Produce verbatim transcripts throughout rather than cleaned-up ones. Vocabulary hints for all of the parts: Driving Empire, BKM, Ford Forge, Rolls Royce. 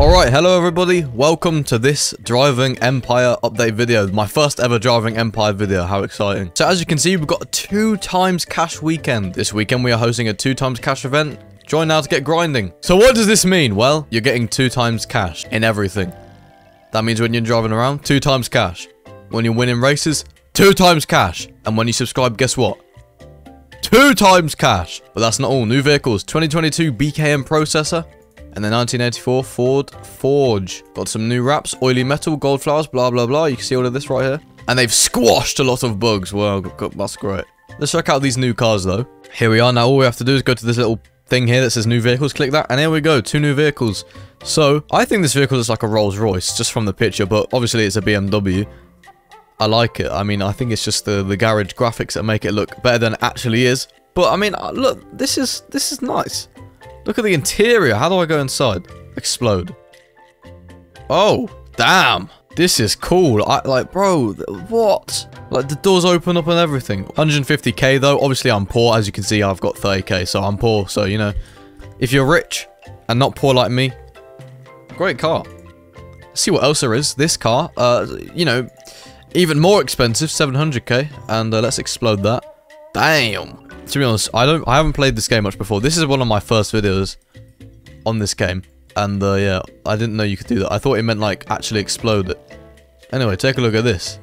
Alright, hello everybody, welcome to this Driving Empire update video, my first ever Driving Empire video, how exciting. So as you can see, we've got a two times cash weekend. This weekend we are hosting a two times cash event. Join now to get grinding. So what does this mean? Well, you're getting two times cash in everything. That means when you're driving around, two times cash. When you're winning races, two times cash. And when you subscribe, guess what? Two times cash. But that's not all. New vehicles, twenty twenty-two B K M processor. And the nineteen eighty-four Ford Forge. Got some new wraps, oily metal, gold flowers, blah, blah, blah. You can see all of this right here. And they've squashed a lot of bugs. Wow, that's great. Let's check out these new cars, though. Here we are. Now, all we have to do is go to this little thing here that says new vehicles. Click that. And here we go. Two new vehicles. So, I think this vehicle is like a Rolls Royce, just from the picture. But, obviously, it's a B M W. I like it. I mean, I think it's just the, the garage graphics that make it look better than it actually is. But, I mean, look. This is, this is nice. Look at the interior. How do I go inside? Explode. Oh, damn. This is cool. I, like, bro, what? Like, the doors open up and everything. one hundred fifty K, though. Obviously, I'm poor. As you can see, I've got thirty K, so I'm poor. So, you know, if you're rich and not poor like me, great car. Let's see what else there is. This car, uh, you know, even more expensive, seven hundred K. And uh, let's explode that. Damn. To be honest, I don't. I haven't played this game much before. This is one of my first videos on this game, and uh, yeah, I didn't know you could do that. I thought it meant like actually explode it. Anyway, take a look at this.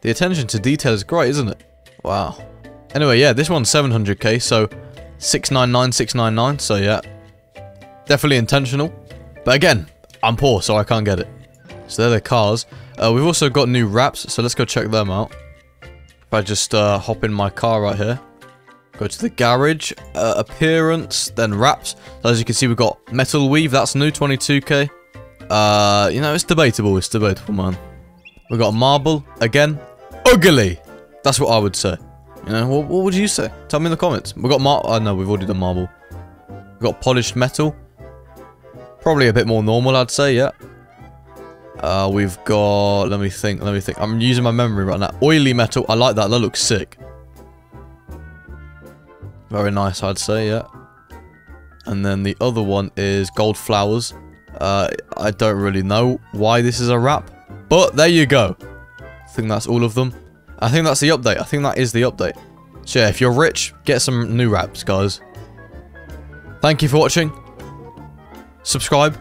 The attention to detail is great, isn't it? Wow. Anyway, yeah, this one's seven hundred K, so six ninety-nine, six ninety-nine. So yeah, definitely intentional. But again, I'm poor, so I can't get it. So they're the cars. Uh, we've also got new wraps, so let's go check them out. If I just uh, hop in my car right here. Go to the garage, uh, appearance, then wraps. So as you can see, we've got metal weave. That's new, twenty-two K. Uh, you know, it's debatable. It's debatable, man. We've got marble. Again, ugly. That's what I would say. You know, what, what would you say? Tell me in the comments. We've got marble. Oh, no, we've already done marble. We've got polished metal. Probably a bit more normal, I'd say, yeah. Uh, we've got... Let me think, let me think. I'm using my memory right now. Oily metal. I like that. That looks sick. Very nice, I'd say, yeah. And then the other one is gold flowers. Uh, I don't really know why this is a wrap, but there you go. I think that's all of them. I think that's the update. I think that is the update. So yeah, if you're rich, get some new wraps, guys. Thank you for watching. Subscribe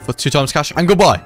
for two times cash, and goodbye.